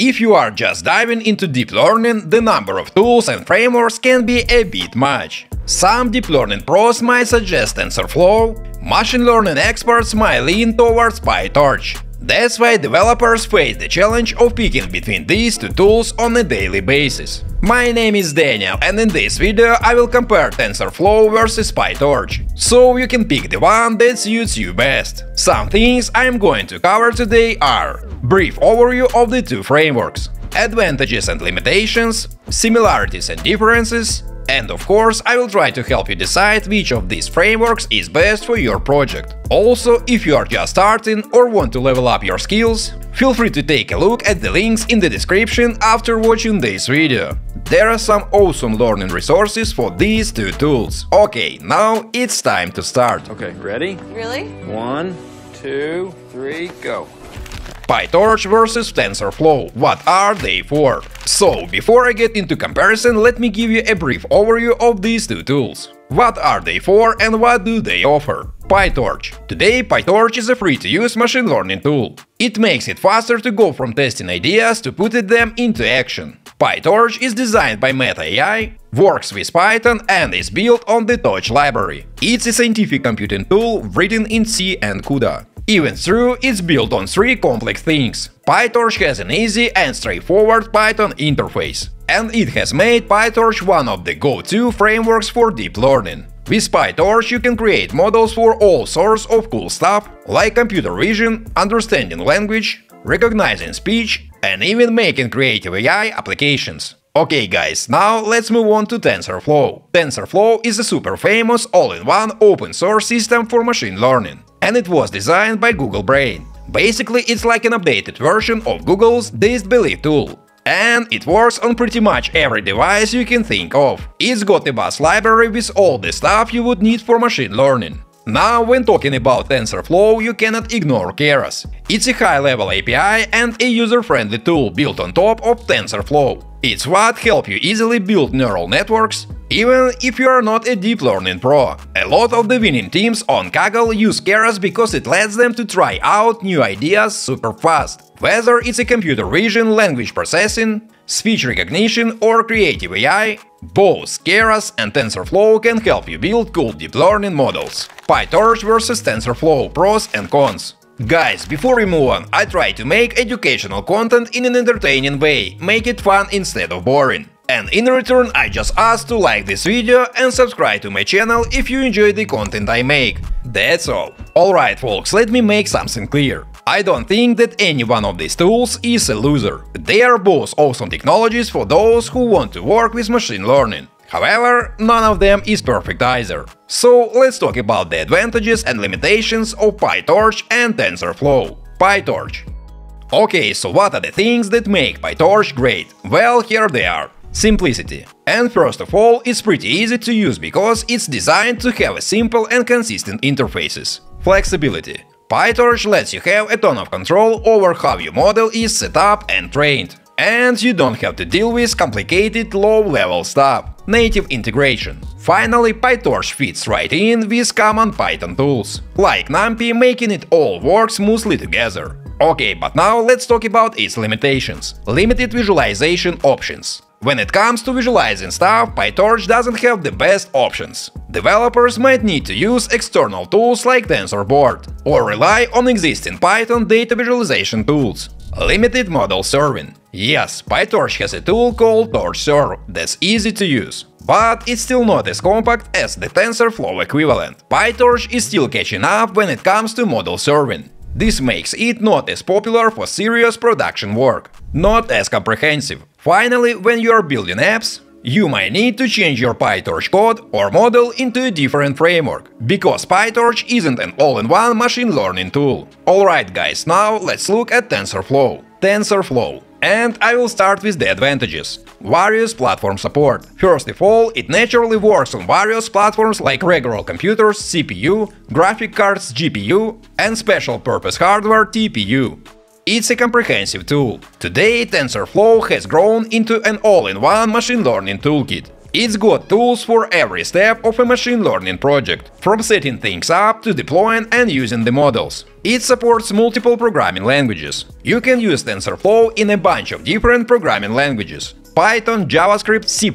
If you are just diving into deep learning, the number of tools and frameworks can be a bit much. Some deep learning pros might suggest TensorFlow, machine learning experts might lean towards PyTorch. That's why developers face the challenge of picking between these two tools on a daily basis. My name is Daniel, and in this video I will compare TensorFlow versus PyTorch, so you can pick the one that suits you best. Some things I am going to cover today are: brief overview of the two frameworks, advantages and limitations, similarities and differences, and of course, I will try to help you decide which of these frameworks is best for your project. Also, if you are just starting or want to level up your skills, feel free to take a look at the links in the description after watching this video. There are some awesome learning resources for these two tools. Okay, now it's time to start. Okay, ready? Really? 1, 2, 3, go. PyTorch versus TensorFlow. What are they for? So, before I get into comparison, let me give you a brief overview of these two tools. What are they for and what do they offer? PyTorch. Today, PyTorch is a free-to-use machine learning tool. It makes it faster to go from testing ideas to putting them into action. PyTorch is designed by Meta AI, works with Python, and is built on the Torch library. It's a scientific computing tool written in C and CUDA. Even though it's built on three complex things, PyTorch has an easy and straightforward Python interface, and it has made PyTorch one of the go-to frameworks for deep learning. With PyTorch you can create models for all sorts of cool stuff, like computer vision, understanding language, recognizing speech, and even making creative AI applications. Okay guys, now let's move on to TensorFlow. TensorFlow is a super famous all-in-one open-source system for machine learning, and it was designed by Google Brain. Basically, it's like an updated version of Google's DistBelief tool, and it works on pretty much every device you can think of. It's got a vast library with all the stuff you would need for machine learning. Now, when talking about TensorFlow, you cannot ignore Keras. It's a high-level API and a user-friendly tool built on top of TensorFlow. It's what helps you easily build neural networks, even if you are not a deep learning pro. A lot of the winning teams on Kaggle use Keras because it lets them to try out new ideas super fast. Whether it's a computer vision, language processing, speech recognition or creative AI, both Keras and TensorFlow can help you build cool deep learning models. PyTorch versus TensorFlow, pros and cons. Guys, before we move on, I try to make educational content in an entertaining way, make it fun instead of boring. And in return, I just ask to like this video and subscribe to my channel if you enjoy the content I make. That's all. Alright folks, let me make something clear. I don't think that any one of these tools is a loser. They are both awesome technologies for those who want to work with machine learning. However, none of them is perfect either. So let's talk about the advantages and limitations of PyTorch and TensorFlow. PyTorch. Okay, so what are the things that make PyTorch great? Well, here they are. Simplicity. And first of all, it's pretty easy to use because it's designed to have a simple and consistent interfaces. Flexibility. PyTorch lets you have a ton of control over how your model is set up and trained, and you don't have to deal with complicated low-level stuff. Native integration. Finally, PyTorch fits right in with common Python tools, like NumPy, making it all work smoothly together. Okay, but now let's talk about its limitations. Limited visualization options. When it comes to visualizing stuff, PyTorch doesn't have the best options. Developers might need to use external tools like TensorBoard or rely on existing Python data visualization tools. Limited model serving. Yes, PyTorch has a tool called TorchServe that's easy to use, but it's still not as compact as the TensorFlow equivalent. PyTorch is still catching up when it comes to model serving. This makes it not as popular for serious production work, not as comprehensive. Finally, when you are building apps, you might need to change your PyTorch code or model into a different framework, because PyTorch isn't an all-in-one machine learning tool. Alright guys, now let's look at TensorFlow. TensorFlow. And I will start with the advantages. Various platform support. First of all, it naturally works on various platforms like regular computers, CPU, graphic cards, GPU, and special purpose hardware, TPU. It's a comprehensive tool. Today, TensorFlow has grown into an all-in-one machine learning toolkit. It's got tools for every step of a machine learning project, from setting things up to deploying and using the models. It supports multiple programming languages. You can use TensorFlow in a bunch of different programming languages – Python, JavaScript, C++,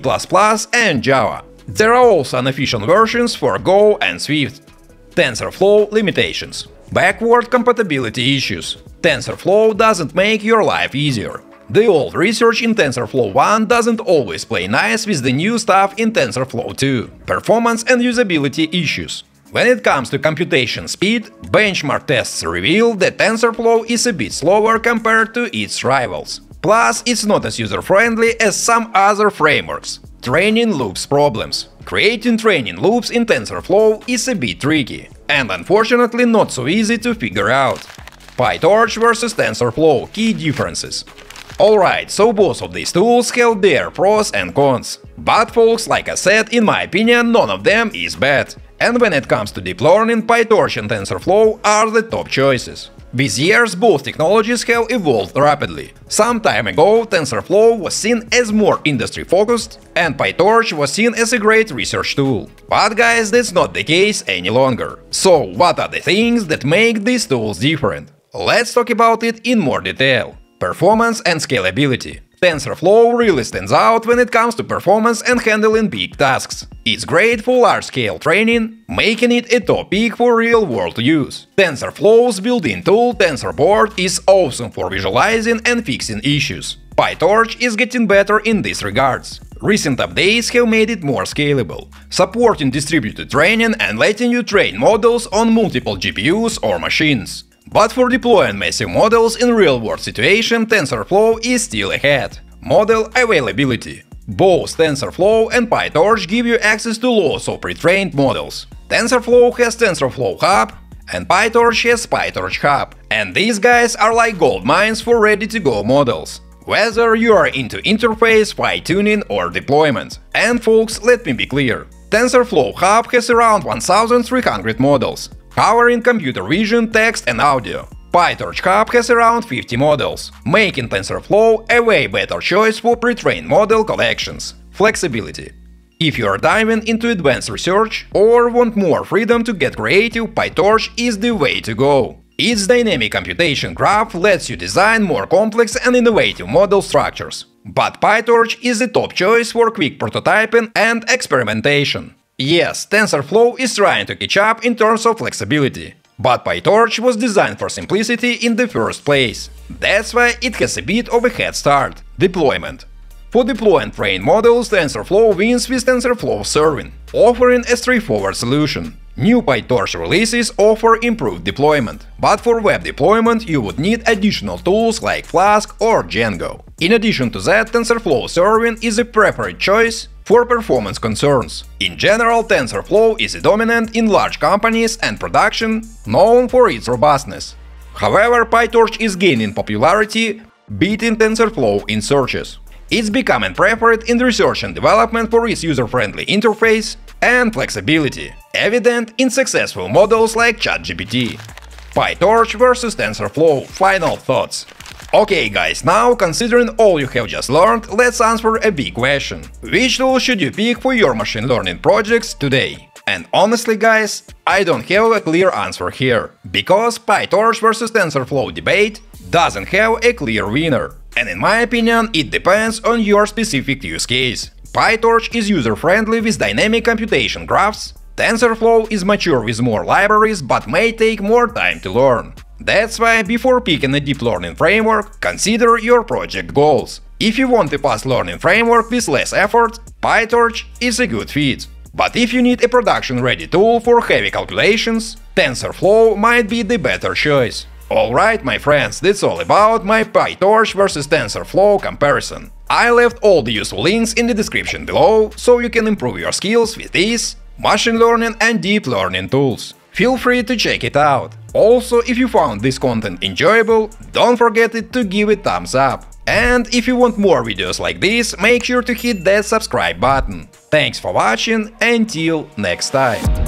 and Java. There are also unofficial versions for Go and Swift. TensorFlow limitations. Backward compatibility issues. TensorFlow doesn't make your life easier. The old research in TensorFlow 1 doesn't always play nice with the new stuff in TensorFlow 2. Performance and usability issues. When it comes to computation speed, benchmark tests reveal that TensorFlow is a bit slower compared to its rivals. Plus, it's not as user-friendly as some other frameworks. Training loops problems. Creating training loops in TensorFlow is a bit tricky, and unfortunately not so easy to figure out. PyTorch versus TensorFlow – key differences. Alright, so both of these tools have their pros and cons. But folks, like I said, in my opinion, none of them is bad. And when it comes to deep learning, PyTorch and TensorFlow are the top choices. With years, both technologies have evolved rapidly. Some time ago, TensorFlow was seen as more industry-focused, and PyTorch was seen as a great research tool. But guys, that's not the case any longer. So what are the things that make these tools different? Let's talk about it in more detail. Performance and scalability. TensorFlow really stands out when it comes to performance and handling big tasks. It's great for large-scale training, making it a top pick for real-world use. TensorFlow's built-in tool TensorBoard is awesome for visualizing and fixing issues. PyTorch is getting better in these regards. Recent updates have made it more scalable, supporting distributed training and letting you train models on multiple GPUs or machines. But for deploying massive models in real-world situation, TensorFlow is still ahead. Model availability. Both TensorFlow and PyTorch give you access to lots of pre-trained models. TensorFlow has TensorFlow Hub, and PyTorch has PyTorch Hub. And these guys are like gold mines for ready-to-go models, whether you are into interface, fine-tuning or deployment. And folks, let me be clear. TensorFlow Hub has around 1,300 models, covering computer vision, text and audio. PyTorch Hub has around 50 models, making TensorFlow a way better choice for pre-trained model collections. Flexibility. If you are diving into advanced research or want more freedom to get creative, PyTorch is the way to go. Its dynamic computation graph lets you design more complex and innovative model structures. But PyTorch is the top choice for quick prototyping and experimentation. Yes, TensorFlow is trying to catch up in terms of flexibility, but PyTorch was designed for simplicity in the first place. That's why it has a bit of a head start. Deployment. For deploying trained models, TensorFlow wins with TensorFlow Serving, offering a straightforward solution. New PyTorch releases offer improved deployment, but for web deployment you would need additional tools like Flask or Django. In addition to that, TensorFlow Serving is a preferred choice for performance concerns. In general, TensorFlow is dominant in large companies and production, known for its robustness. However, PyTorch is gaining popularity, beating TensorFlow in searches. It's becoming preferred in research and development for its user-friendly interface and flexibility, evident in successful models like ChatGPT. PyTorch versus TensorFlow – final thoughts. Okay guys, now, considering all you have just learned, let's answer a big question. Which tool should you pick for your machine learning projects today? And honestly guys, I don't have a clear answer here, because PyTorch versus TensorFlow debate doesn't have a clear winner. And in my opinion, it depends on your specific use case. PyTorch is user-friendly with dynamic computation graphs, TensorFlow is mature with more libraries but may take more time to learn. That's why, before picking a deep learning framework, consider your project goals. If you want a fast learning framework with less effort, PyTorch is a good fit. But if you need a production-ready tool for heavy calculations, TensorFlow might be the better choice. Alright, my friends, that's all about my PyTorch versus TensorFlow comparison. I left all the useful links in the description below, so you can improve your skills with these machine learning and deep learning tools. Feel free to check it out. Also, if you found this content enjoyable, don't forget to give it thumbs up. And if you want more videos like this, make sure to hit that subscribe button. Thanks for watching, until next time.